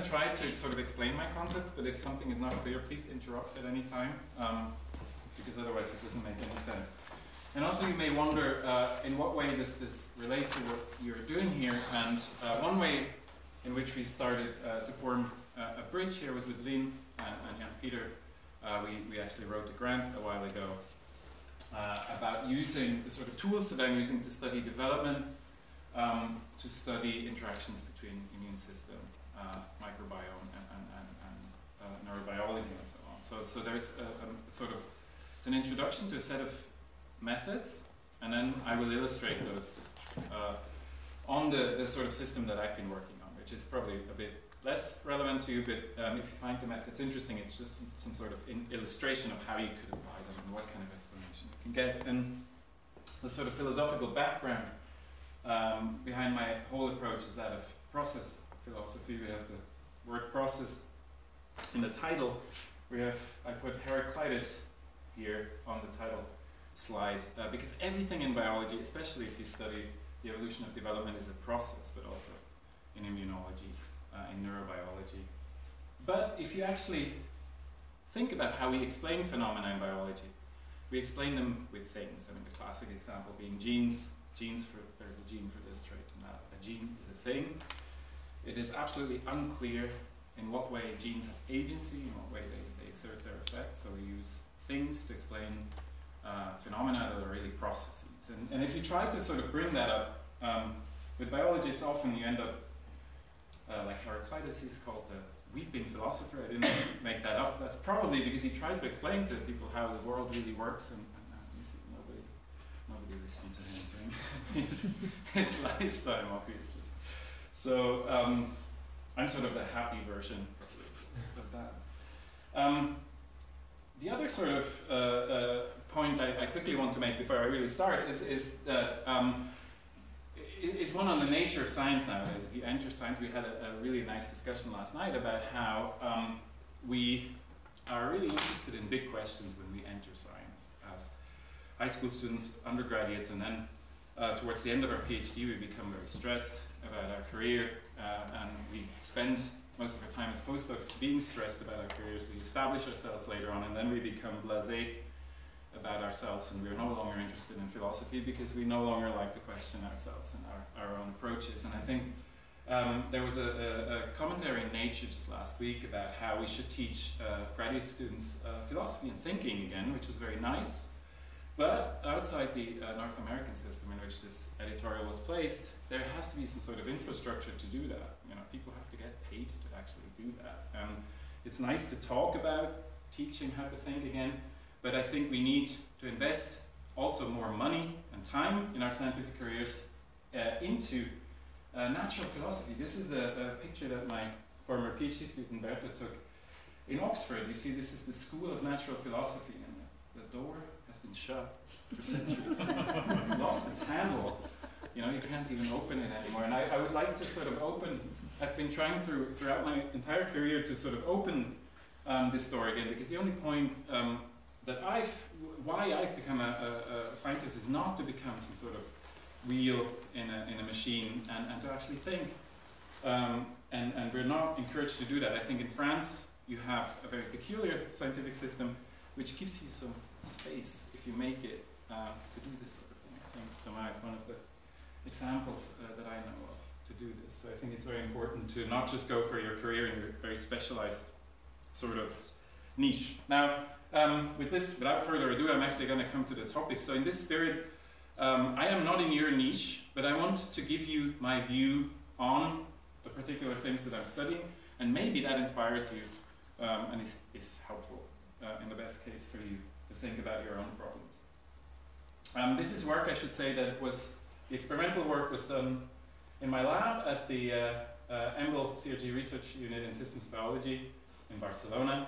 going to try to sort of explain my concepts, but if something is not clear, please interrupt at any time, because otherwise it doesn't make any sense. And also you may wonder in what way does this relate to what you're doing here, and one way in which we started to form a bridge here was with Lin and Peter. We actually wrote a grant a while ago about using the sort of tools that I'm using to study development, to study interactions between immune system, microbiome, and neurobiology, and so on. So there's a sort of, it's an introduction to a set of methods, and then I will illustrate those on the sort of system that I've been working on, which is probably a bit less relevant to you, but if you find the methods interesting, it's just some sort of illustration of how you could apply them and what kind of explanation you can get. And the sort of philosophical background behind my whole approach is that of process philosophy. We have the word process in the title. We have, I put Heraclitus here on the title slide, because everything in biology, especially if you study the evolution of development, is a process, but also in immunology, in neurobiology. But if you actually think about how we explain phenomena in biology, we explain them with things. I mean, the classic example being genes. There's a gene for this trait and that. A gene is a thing. It is absolutely unclear in what way genes have agency, in what way they exert their effect. So we use things to explain phenomena that are really processes. And if you try to sort of bring that up, with biologists often you end up like Heraclitus, he's called the weeping philosopher. I didn't make that up. That's probably because he tried to explain to people how the world really works, and you see, nobody listened to him during his lifetime, obviously. So I'm sort of the happy version of that. The other sort of point I quickly want to make before I really start is that it's one on the nature of science nowadays. If you enter science, we had a really nice discussion last night about how we are really interested in big questions when we enter science as high school students, undergraduates, and then towards the end of our PhD, we become very stressed about our career, and we spend most of our time as postdocs being stressed about our careers. We establish ourselves later on, and then we become blasé about ourselves, and we're no longer interested in philosophy because we no longer like to question ourselves and our own approaches. And I think there was a commentary in Nature just last week about how we should teach graduate students philosophy and thinking again, which was very nice. But outside the North American system in which this editorial was placed, there has to be some sort of infrastructure to do that. You know, people have to get paid to actually do that. It's nice to talk about teaching how to think again, but I think we need to invest also more money and time in our scientific careers into natural philosophy. This is a picture that my former PhD student Berthe took in Oxford. You see, this is the School of Natural Philosophy, and the door has been shut for centuries. It's lost its handle. You know, you can't even open it anymore. And I would like to sort of open, I've been trying throughout my entire career to sort of open this door again, because the only point that why I've become a scientist is not to become some sort of wheel in a machine and to actually think. And we're not encouraged to do that. I think in France, you have a very peculiar scientific system which gives you some space, if you make it, to do this sort of thing. I think Thomas is one of the examples that I know of to do this. So I think it's very important to not just go for your career in your very specialized sort of niche. Now, with this, without further ado, I'm actually going to come to the topic. So in this spirit, I am not in your niche, but I want to give you my view on the particular things that I'm studying, and maybe that inspires you and is helpful in the best case for you to think about your own problems. This is work, I should say, that was the experimental work was done in my lab at the EMBL CRG Research Unit in Systems Biology in Barcelona.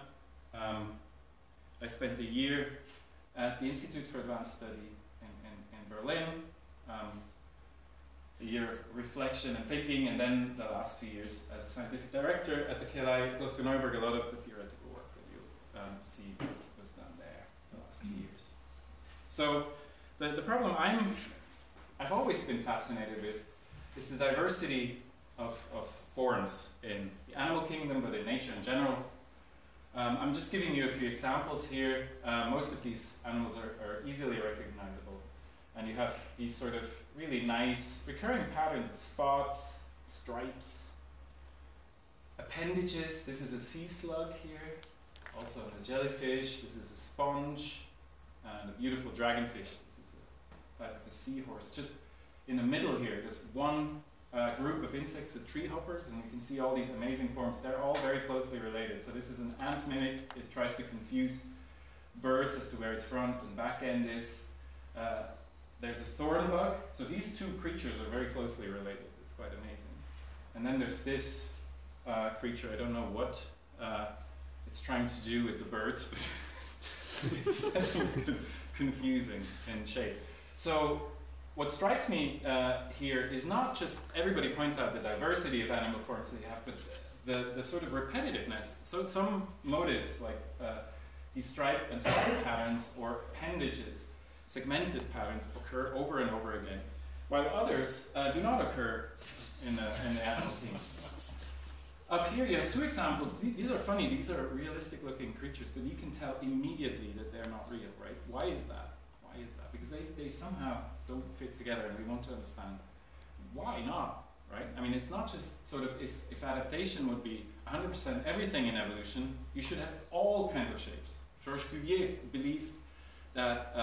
I spent a year at the Institute for Advanced Study in Berlin, a year of reflection and thinking, and then the last 2 years as a scientific director at the KLI Klosterneuburg. A lot of the theoretical work that you see was done there the last 2 years. So the problem I've always been fascinated with is the diversity of forms in the animal kingdom, but in nature in general. I'm just giving you a few examples here. Most of these animals are easily recognizable. And you have these sort of really nice recurring patterns of spots, stripes, appendages. This is a sea slug here, also a jellyfish. This is a sponge, and a beautiful dragonfish. This is a type of a seahorse. Just in the middle here, there's one group of insects, the tree hoppers, and you can see all these amazing forms. They're all very closely related. So this is an ant mimic. It tries to confuse birds as to where its front and back end is. There's a thorn bug. So these two creatures are very closely related. It's quite amazing. And then there's this creature. I don't know what it's trying to do with the birds, but it's confusing in shape. So what strikes me here is not just everybody points out the diversity of animal forms that you have, but the sort of repetitiveness. So some motifs like these stripe and stripe patterns or appendages, segmented patterns occur over and over again, while others do not occur in the animal kingdom. Up here you have two examples. These are funny, these are realistic looking creatures, but you can tell immediately that they're not real, right? Why is that? Why is that? Because they somehow don't fit together, and we want to understand why not, right? I mean, it's not just sort of if adaptation would be 100% everything in evolution, you should have all kinds of shapes. Georges Cuvier believed that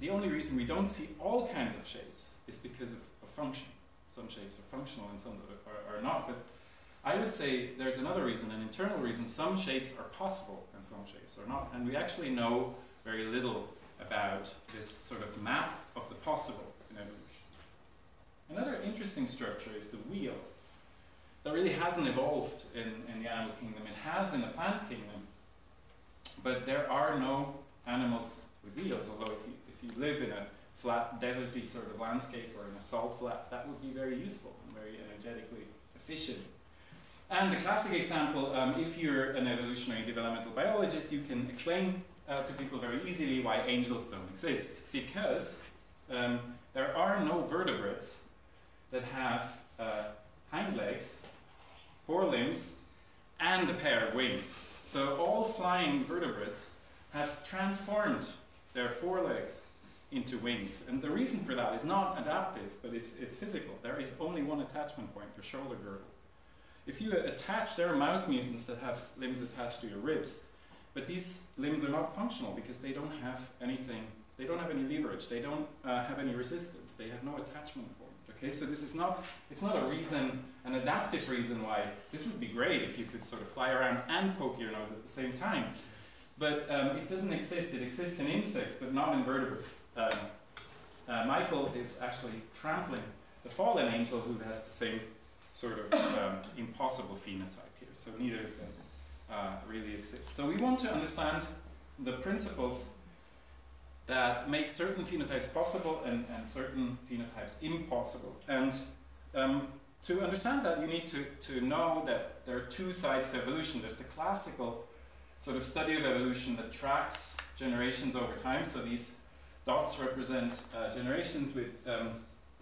the only reason we don't see all kinds of shapes is because of function. Some shapes are functional and some are not, but I would say there's another reason, an internal reason. Some shapes are possible and some shapes are not, and we actually know very little about this sort of map of the possible in evolution. Another interesting structure is the wheel. That really hasn't evolved in the animal kingdom. It has in the plant kingdom, but there are no animals with wheels, although if you live in a flat, deserty sort of landscape or in a salt flat, that would be very useful and very energetically efficient. And the classic example, if you're an evolutionary developmental biologist, you can explain to people very easily why angels don't exist, because there are no vertebrates that have hind legs, forelimbs, and a pair of wings. So all flying vertebrates have transformed their forelegs into wings. And the reason for that is not adaptive, but it's physical. There is only one attachment point, your shoulder girdle. If you attach, there are mouse mutants that have limbs attached to your ribs, but these limbs are not functional because they don't have anything, they don't have any leverage, they don't have any resistance, they have no attachment point. Okay, so this is not, it's not a reason, an adaptive reason why this would be great if you could sort of fly around and poke your nose at the same time. But it doesn't exist. It exists in insects, but not in vertebrates. Michael is actually trampling the fallen angel who has the same sort of impossible phenotype here. So neither of them really exists. So we want to understand the principles that make certain phenotypes possible and certain phenotypes impossible. And to understand that, you need to know that there are two sides to evolution. There's the classical sort of study of evolution that tracks generations over time. So these dots represent generations with,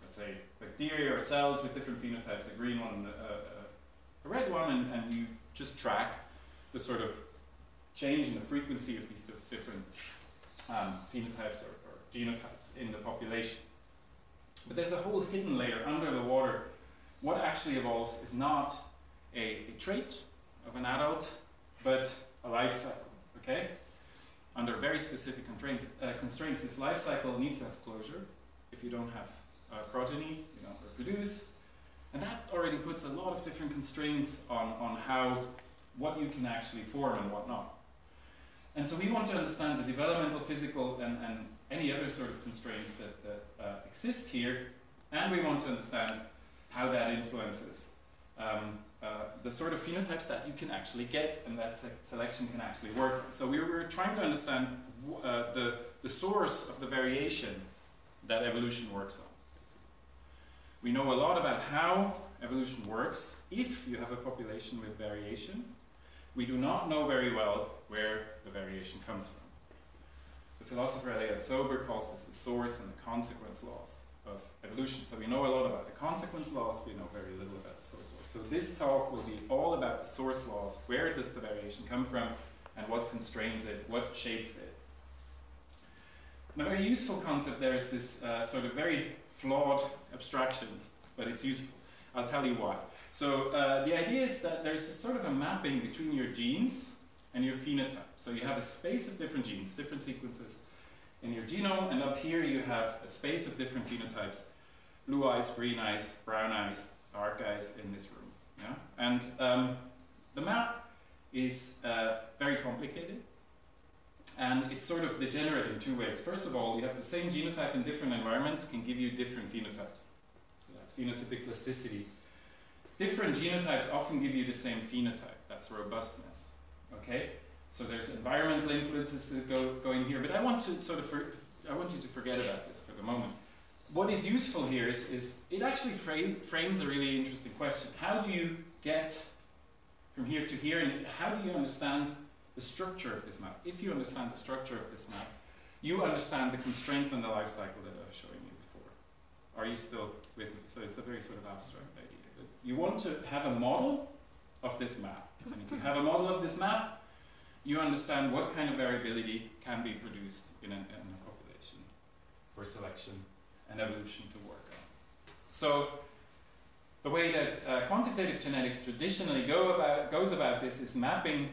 let's say, bacteria or cells with different phenotypes, a green one, a red one, and you just track the sort of change in the frequency of these different phenotypes or genotypes in the population. But there's a whole hidden layer under the water. What actually evolves is not a trait of an adult, but a life cycle, okay? Under very specific constraints, this life cycle needs to have closure. If you don't have progeny, you don't reproduce. And that already puts a lot of different constraints on how, what you can actually form and what not. And so we want to understand the developmental, physical, and any other sort of constraints that exist here. And we want to understand how that influences the sort of phenotypes that you can actually get and that selection can actually work. So we're trying to understand the source of the variation that evolution works on. Basically. We know a lot about how evolution works if you have a population with variation. We do not know very well where the variation comes from. The philosopher Elliott Sober calls this the source and the consequence laws. of evolution. So we know a lot about the consequence laws, we know very little about the source laws. So this talk will be all about the source laws. Where does the variation come from, and what constrains it, what shapes it? And a very useful concept there is this sort of very flawed abstraction, but it's useful. I'll tell you why. So the idea is that there's a sort of a mapping between your genes and your phenotype. So you have a space of different genes, different sequences in your genome, and up here you have a space of different phenotypes. Blue eyes, green eyes, brown eyes, dark eyes in this room. Yeah? And the map is very complicated, and it's sort of degenerate in two ways. First of all, you have the same genotype in different environments can give you different phenotypes. So that's phenotypic plasticity. Different genotypes often give you the same phenotype. That's robustness. Okay? So there's environmental influences that go in here, but I want to sort of I want you to forget about this for the moment. What is useful here is it actually frames a really interesting question. How do you get from here to here, and how do you understand the structure of this map? If you understand the structure of this map, you understand the constraints on the life cycle that I was showing you before. Are you still with me? So it's a very sort of abstract idea. But you want to have a model of this map. And if you have a model of this map, you understand what kind of variability can be produced in a population for selection and evolution to work on. So the way that quantitative genetics traditionally goes about this is mapping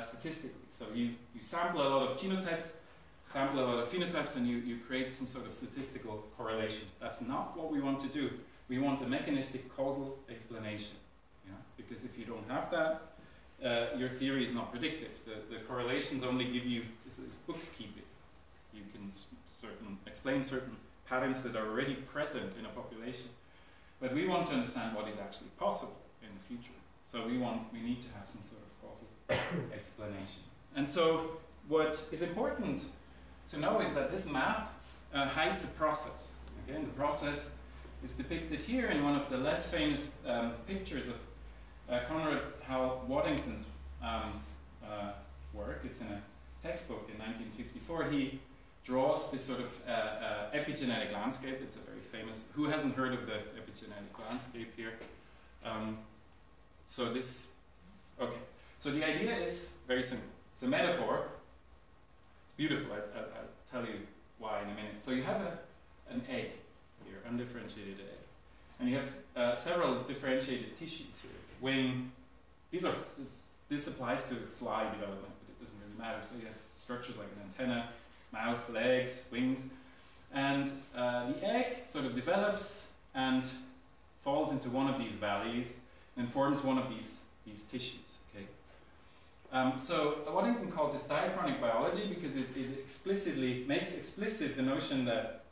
statistically. So you sample a lot of genotypes, sample a lot of phenotypes, and you create some sort of statistical correlation. That's not what we want to do. We want a mechanistic causal explanation. Yeah? Because if you don't have that, your theory is not predictive. The correlations only give you, this is bookkeeping. You can explain certain patterns that are already present in a population. But we want to understand what is actually possible in the future. So we need to have some sort of causal explanation. And so what is important to know is that this map hides a process. Again, the process is depicted here in one of the less famous pictures of Conrad Howell Waddington's work. It's in a textbook in 1954. He draws this sort of epigenetic landscape. It's a very famous, who hasn't heard of the epigenetic landscape here? So the idea is very simple. It's a metaphor. It's beautiful. I'll tell you why in a minute. So you have an egg here, undifferentiated egg. And you have several differentiated tissues here. This applies to fly development, but it doesn't really matter. So you have structures like an antenna, mouth, legs, wings, and the egg sort of develops and falls into one of these valleys and forms one of these tissues. Okay. So Waddington called this diachronic biology because it explicitly makes explicit the notion that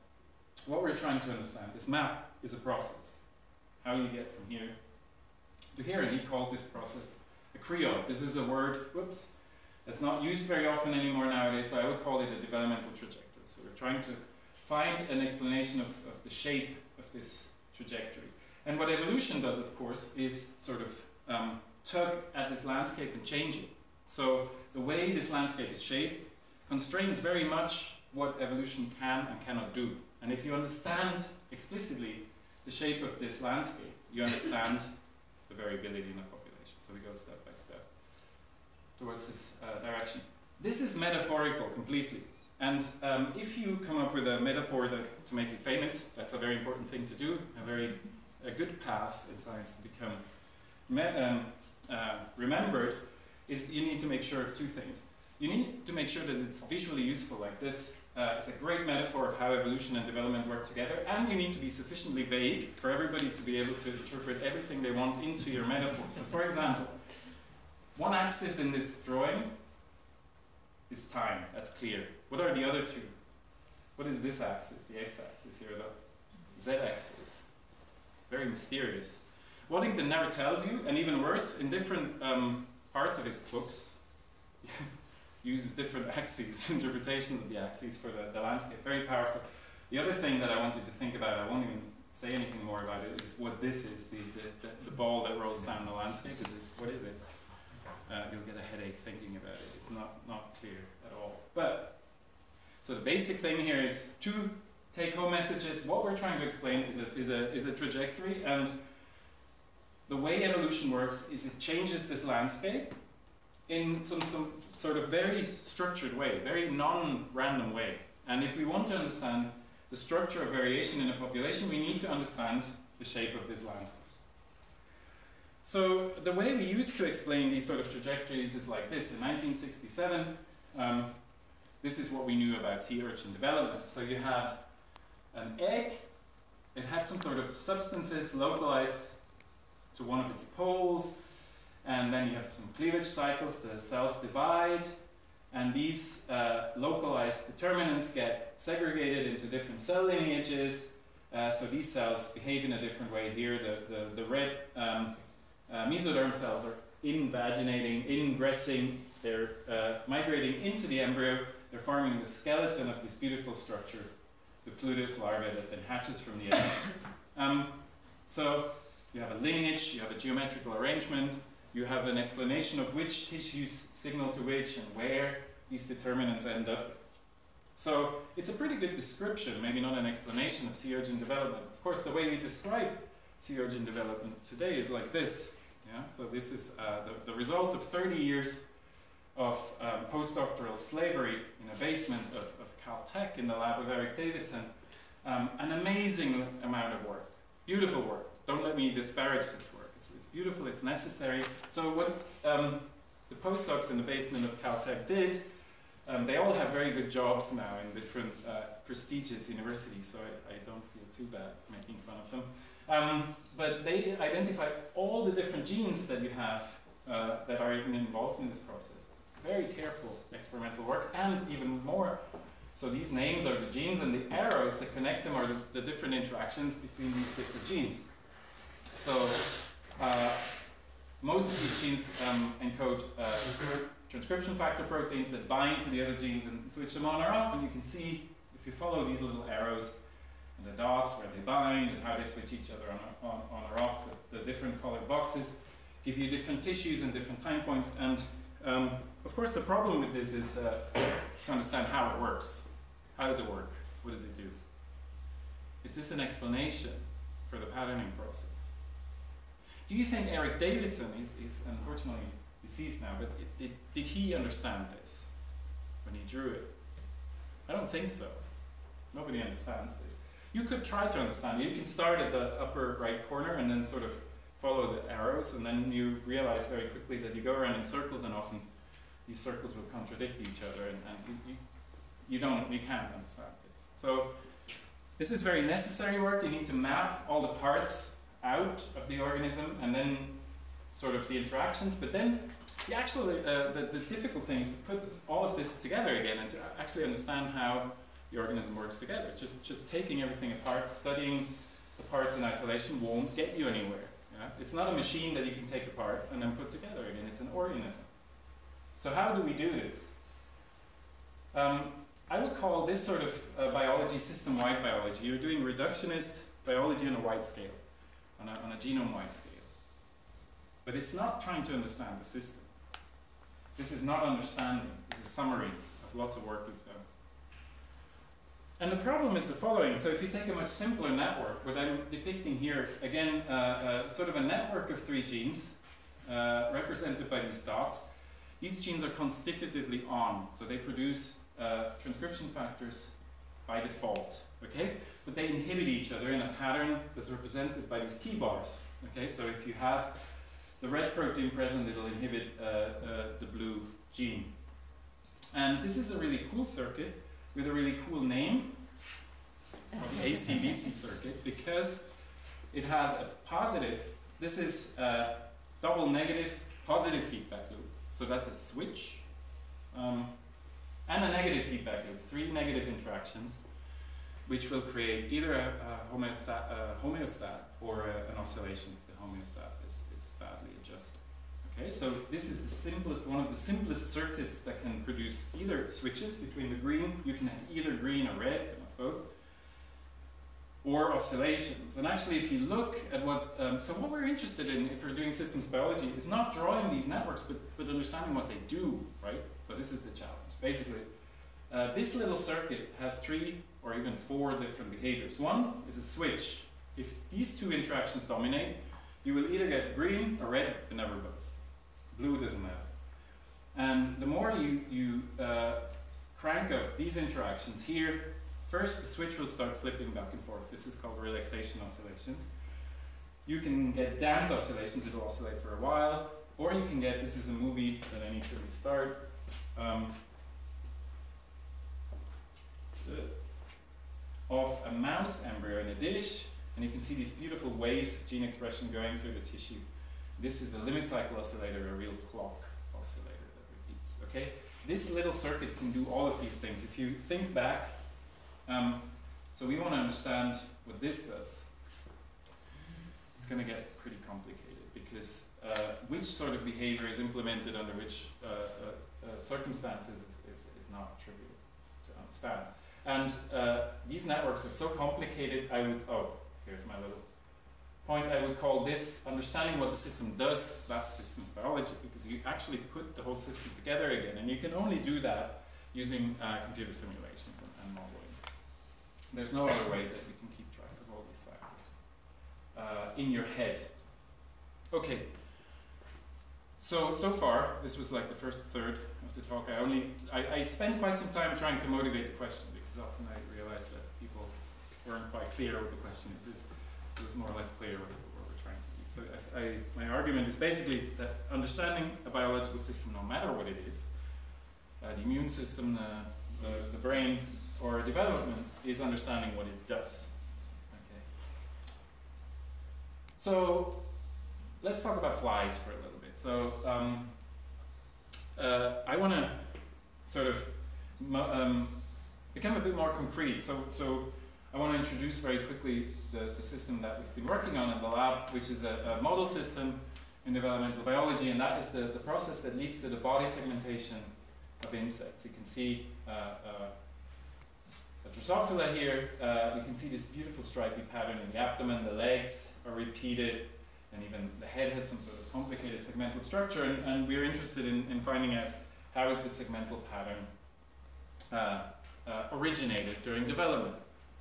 what we're trying to understand, this map, is a process. How you get from here to here, and he called this process a creole. This is a word, whoops, that's not used very often anymore nowadays, so I would call it a developmental trajectory. So we're trying to find an explanation of the shape of this trajectory. And what evolution does, of course, is sort of tug at this landscape and change it. So the way this landscape is shaped constrains very much what evolution can and cannot do. And if you understand explicitly the shape of this landscape, you understand the variability in the population. So we go step by step towards this direction. This is metaphorical completely. And if you come up with a metaphor to make you famous, that's a very important thing to do, a good path in science to become remembered is you need to make sure of two things. You need to make sure that it's visually useful, like this. It's a great metaphor of how evolution and development work together, and you need to be sufficiently vague for everybody to be able to interpret everything they want into your metaphor. So for example, one axis in this drawing is time, that's clear. What are the other two? What is this axis, the x-axis here, the z-axis? Very mysterious. Waddington never tells you, and even worse, in different parts of his books, uses different axes, interpretations of the axes for the landscape. Very powerful. The other thing that I want you to think about, I won't even say anything more about it, is what this is, the ball that rolls down the landscape. What is it? You'll get a headache thinking about it. It's not clear at all. So the basic thing here is two take-home message is what we're trying to explain is a trajectory, and the way evolution works is it changes this landscape in some sort of very structured way, very non-random way. And if we want to understand the structure of variation in a population, we need to understand the shape of this landscape. So the way we used to explain these sort of trajectories is like this. In 1967, this is what we knew about sea urchin development. So you had an egg, it had some sort of substances localized to one of its poles, and then you have some cleavage cycles, the cells divide, and these localized determinants get segregated into different cell lineages, so these cells behave in a different way here. The red mesoderm cells are invaginating, ingressing, they're migrating into the embryo, they're forming the skeleton of this beautiful structure, the Plutus larvae that then hatches from the egg. So you have a lineage, you have a geometrical arrangement, you have an explanation of which tissues signal to which and where these determinants end up. So it's a pretty good description, maybe not an explanation of sea urchin development. Of course, the way we describe sea urchin development today is like this. Yeah? So this is the result of 30 years of postdoctoral slavery in a basement of Caltech in the lab of Eric Davidson. An amazing amount of work, beautiful work. Don't let me disparage this work. It's beautiful, it's necessary. So what the postdocs in the basement of Caltech did, they all have very good jobs now in different prestigious universities, so I don't feel too bad making fun of them. But they identified all the different genes that you have that are even involved in this process. Very careful experimental work, and even more. So these names are the genes, and the arrows that connect them are the different interactions between these different genes. So most of these genes encode transcription factor proteins that bind to the other genes and switch them on or off, and you can see, if you follow these little arrows and the dots where they bind and how they switch each other on or off, the different colored boxes give you different tissues and different time points. And of course the problem with this is to understand how it works. How does it work? What does it do? Is this an explanation for the patterning process? Do you think Eric Davidson is unfortunately deceased now, but did he understand this when he drew it? I don't think so. Nobody understands this. You could try to understand it. You can start at the upper right corner and then sort of follow the arrows, and then you realize very quickly that you go around in circles, and often these circles will contradict each other, and you can't understand this. So this is very necessary work. You need to map all the parts out of the organism, and then sort of the interactions, but then the actual, the difficult thing is to put all of this together again and to actually understand how the organism works together. Just taking everything apart, studying the parts in isolation won't get you anywhere. Yeah? It's not a machine that you can take apart and then put together again, it's an organism. So how do we do this? I would call this sort of biology system-wide biology. You're doing reductionist biology on a wide scale. On a genome-wide scale. But it's not trying to understand the system. This is not understanding. It's a summary of lots of work we've done. And the problem is the following. So if you take a much simpler network, what I'm depicting here, again, sort of a network of three genes, represented by these dots. These genes are constitutively on, so they produce transcription factors by default, okay? But they inhibit each other in a pattern that's represented by these T-bars, okay? So if you have the red protein present, it'll inhibit the blue gene. And this is a really cool circuit with a really cool name, called ACDC circuit, because it has a positive, this is a double negative positive feedback loop. So that's a switch, and a negative feedback loop, three negative interactions, which will create either a homeostat or an oscillation if the homeostat is badly adjusted. Okay, so this is the simplest, one of the simplest circuits that can produce either switches between the green, you can have either green or red, not both, or oscillations. And actually if you look at what, so what we're interested in if we're doing systems biology is not drawing these networks, but understanding what they do, right? So this is the challenge. Basically, this little circuit has three or even four different behaviors. One is a switch. If these two interactions dominate, you will either get green or red, but never both. Blue doesn't matter. And the more you crank up these interactions here, first the switch will start flipping back and forth. This is called relaxation oscillations. You can get damped oscillations, it'll oscillate for a while, or you can get, this is a movie that I need to restart. Of a mouse embryo in a dish, and you can see these beautiful waves of gene expression going through the tissue. This is a limit cycle oscillator, a real clock oscillator that repeats. Okay, this little circuit can do all of these things. If you think back, so we want to understand what this does. It's going to get pretty complicated because which sort of behavior is implemented under which circumstances is not trivial to understand. And these networks are so complicated, I would, oh, here's my little point, I would call this understanding what the system does, that's systems biology, because you actually put the whole system together again, and you can only do that using computer simulations and modeling. There's no other way that you can keep track of all these factors in your head. Okay, so far, this was like the first third of the talk. I spent quite some time trying to motivate the question, because often I realized that people weren't quite clear what the question is. It was more or less clear what we're trying to do. So my argument is basically that understanding a biological system, no matter what it is, the immune system, the brain, or development, is understanding what it does. Okay. So let's talk about flies for a little bit. So I want to sort of become a bit more concrete. So I want to introduce very quickly the system that we've been working on in the lab, which is a model system in developmental biology, and that is the process that leads to the body segmentation of insects. You can see a Drosophila here. You can see this beautiful stripy pattern in the abdomen. The legs are repeated, and even the head has some sort of complicated segmental structure, and we're interested in finding out how is this segmental pattern originated during development.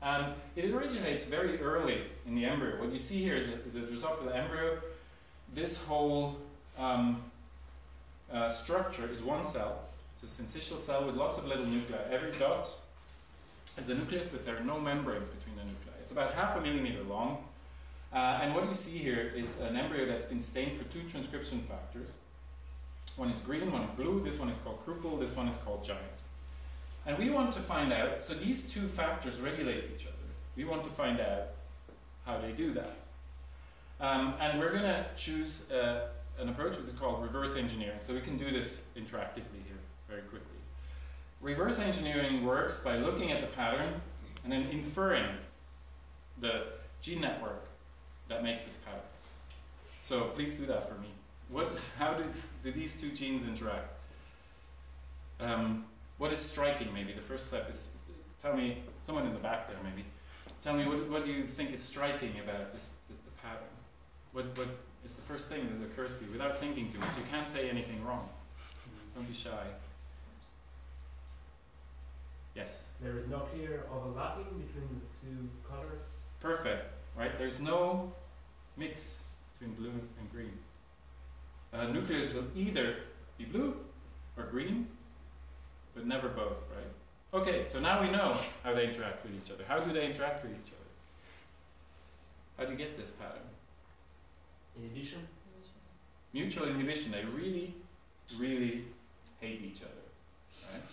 And it originates very early in the embryo. What you see here is a Drosophila embryo. This whole structure is one cell. It's a syncytial cell with lots of little nuclei. Every dot is a nucleus, but there are no membranes between the nuclei. It's about 0.5 millimeter long. And what you see here is an embryo that's been stained for 2 transcription factors. One is green, one is blue, this one is called Kruppel, this one is called giant. And we want to find out, so these two factors regulate each other. We want to find out how they do that. And we're going to choose an approach which is called reverse engineering. So we can do this interactively here very quickly. Reverse engineering works by looking at the pattern and then inferring the gene network that makes this pattern. So please do that for me. How do these two genes interact? What is striking, maybe? The first step is tell me, someone in the back there maybe, tell me what do you think is striking about this, the pattern? What is the first thing that occurs to you without thinking too much? You can't say anything wrong. Don't be shy. Yes? There is no clear overlapping between the two colors? Perfect. Right? There's no mix between blue and green. A nucleus will either be blue or green, but never both, right? Okay, so now we know how they interact with each other. How do they interact with each other? How do you get this pattern? Inhibition. Mutual inhibition. They really, really hate each other, right?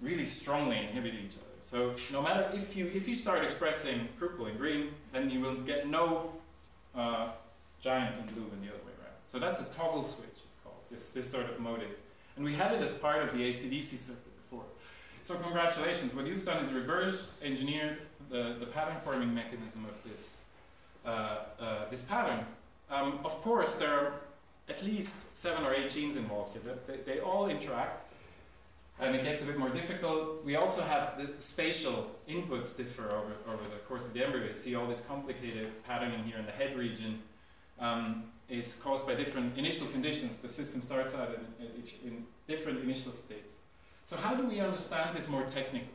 Really strongly inhibit each other. So no matter if you start expressing purple and green, then you will get no giant and blue and the other way around. So that's a toggle switch, it's called, this sort of motive. And we had it as part of the ACDC circuit before. So congratulations, what you've done is reverse engineered the pattern forming mechanism of this pattern. Of course, there are at least 7 or 8 genes involved here. They all interact. And it gets a bit more difficult. We also have the spatial inputs differ over the course of the embryo. You see all this complicated patterning here in the head region is caused by different initial conditions. The system starts out in different initial states. So how do we understand this more technically?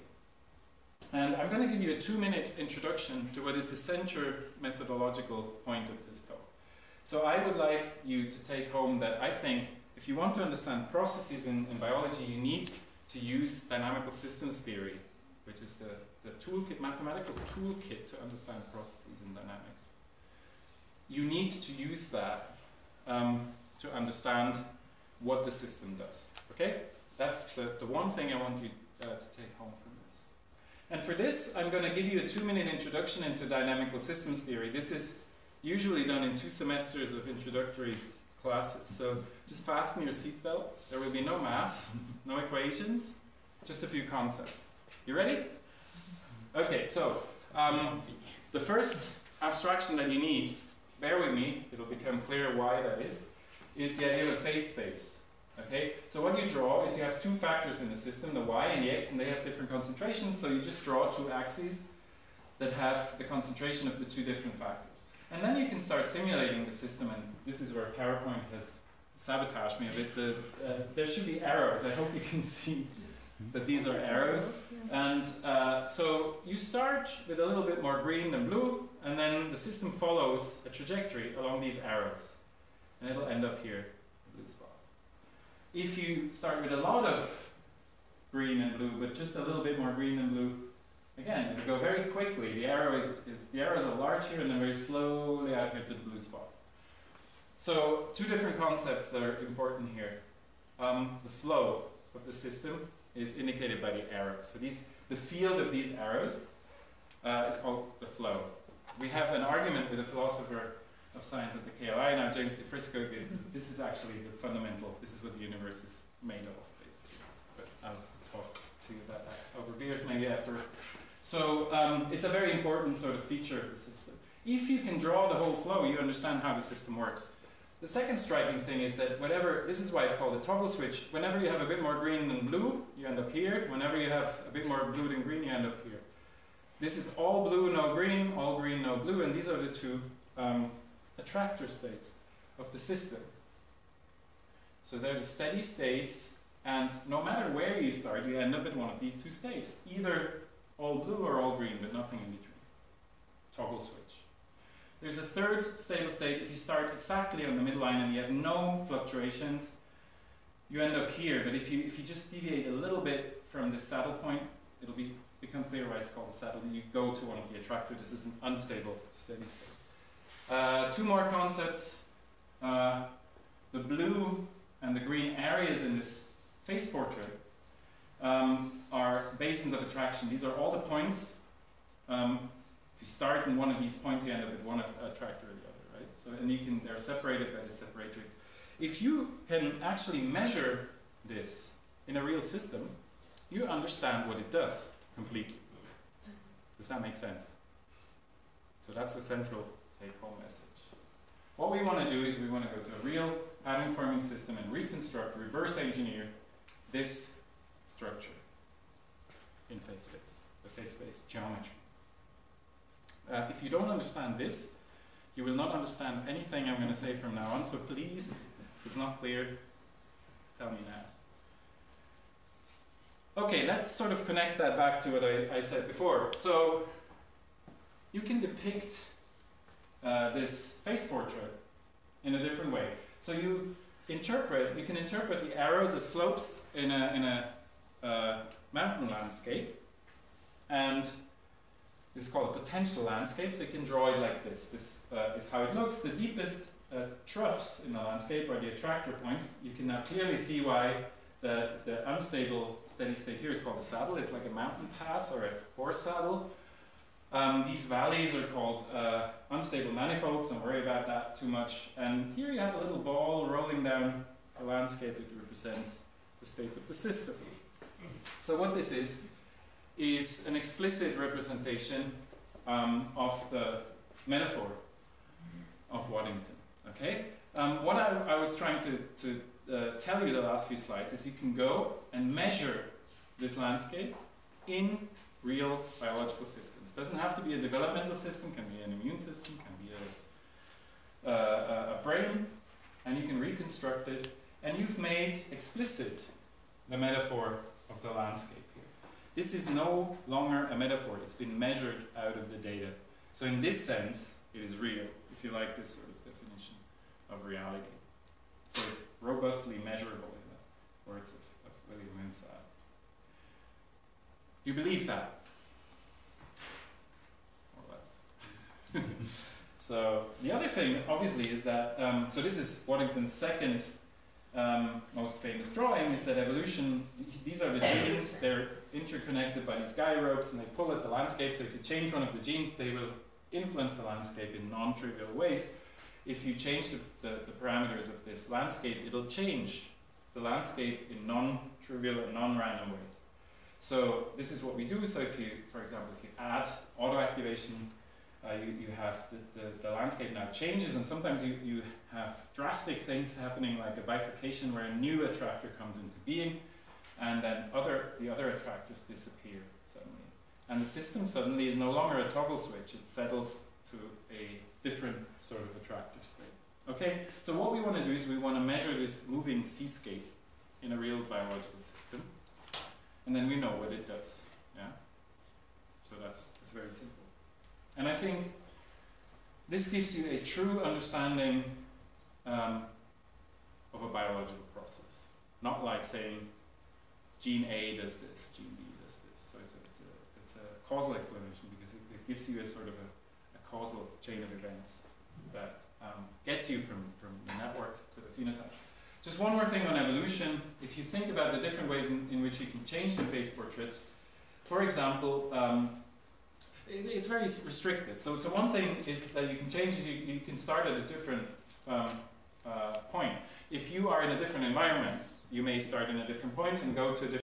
And I'm going to give you a 2-minute introduction to what is the central methodological point of this talk. So I would like you to take home that I think if you want to understand processes in biology, you need to use dynamical systems theory, which is the toolkit, mathematical toolkit to understand processes in dynamics. You need to use that to understand what the system does. Okay? That's the one thing I want you to take home from this. And for this, I'm going to give you a 2-minute introduction into dynamical systems theory. This is usually done in 2 semesters of introductory classes. So just fasten your seatbelt. There will be no math, no equations, just a few concepts. You ready? Okay, so the first abstraction that you need, bear with me, it'll become clear why that is the idea of a phase space. Okay, so what you draw is you have 2 factors in the system, the y and the x, and they have different concentrations, so you just draw 2 axes that have the concentration of the 2 different factors. And then you can start simulating the system, and this is where PowerPoint has sabotaged me a bit. There should be arrows, I hope you can see that these are arrows. And so you start with a little bit more green than blue, and then the system follows a trajectory along these arrows. And it'll end up here, the blue spot. If you start with a lot of green and blue, but just a little bit more green than blue, again, it'll go very quickly. The arrow the arrows are large here and then very slowly out here to the blue spot. So 2 different concepts that are important here. The flow of the system is indicated by the arrows. So the field of these arrows is called the flow. We have an argument with a philosopher of science at the KLI now, James de Frisco. This is actually the fundamental. This is what the universe is made of, basically. But I'll talk to you about that over beers maybe afterwards. So it's a very important sort of feature of the system. If you can draw the whole flow, you understand how the system works. The second striking thing is that this is why it's called a toggle switch. Whenever you have a bit more green than blue, you end up here. Whenever you have a bit more blue than green, you end up here. This is all blue, no green, all green, no blue, and these are the 2 attractor states of the system. So they're the steady states, and no matter where you start, you end up at one of these 2 states, either all blue or all green, but nothing in between. Toggle switch. There's a third stable state. If you start exactly on the midline and you have no fluctuations, you end up here. But if you just deviate a little bit from the saddle point, it'll become clear why it's called a saddle. You go to one of the attractor. This is an unstable steady state. 2 more concepts, the blue and the green areas in this phase portrait are basins of attraction. These are all the points. If you start in one of these points, you end up at one attractor or the other, right? So, and they're separated by the separatrix. If you can actually measure this in a real system, you understand what it does completely. Does that make sense? So that's the central take-home message. What we want to do is we want to go to a real pattern-forming system and reconstruct, reverse engineer this structure in phase space, the phase space geometry. If you don't understand this, you will not understand anything I'm going to say from now on, so please, if it's not clear, tell me now. Okay, let's sort of connect that back to what I said before. So you can depict this phase portrait in a different way. So you can interpret the arrows as slopes in a mountain landscape, and this is called a potential landscape, so you can draw it like this. This is how it looks. The deepest troughs in the landscape are the attractor points. You can now clearly see why the unstable steady state here is called a saddle. It's like a mountain pass or a horse saddle. These valleys are called unstable manifolds, don't worry about that too much. And here you have a little ball rolling down a landscape that represents the state of the system. So what this is an explicit representation of the metaphor of Waddington. Okay? What I was trying to tell you the last few slides is you can go and measure this landscape in real biological systems. Doesn't have to be a developmental system, can be an immune system, can be a brain, and you can reconstruct it. And you've made explicit the metaphor of the landscape here. This is no longer a metaphor, it's been measured out of the data. So in this sense, it is real, if you like this sort of definition of reality. So it's robustly measurable, in the words of William Wimsatt. You believe that, or less. So the other thing, obviously, is that, so this is Waddington's second most famous drawing, is that evolution, these are the genes, they're interconnected by these guy ropes, and they pull at the landscape, so if you change one of the genes, they will influence the landscape in non-trivial ways. If you change the parameters of this landscape, it'll change the landscape in non-trivial and non-random ways. So this is what we do. So if you, for example, if you add autoactivation, you have the landscape now changes, and sometimes you have drastic things happening, like a bifurcation where a new attractor comes into being, and then the other attractors disappear suddenly. And the system suddenly is no longer a toggle switch, it settles to a different sort of attractor state. Okay, so what we want to do is we want to measure this moving seascape in a real biological system, and then we know what it does. Yeah? So that's very simple. And I think this gives you a true understanding of a biological process. Not like saying gene A does this, gene B does this. So it's a causal explanation, because it gives you a sort of a causal chain of events that gets you from the network to the phenotype. Just one more thing on evolution. If you think about the different ways in which you can change the face portraits, for example, it's very restricted. So one thing is that you can change is you can start at a different point. If you are in a different environment, you may start in a different point and go to a different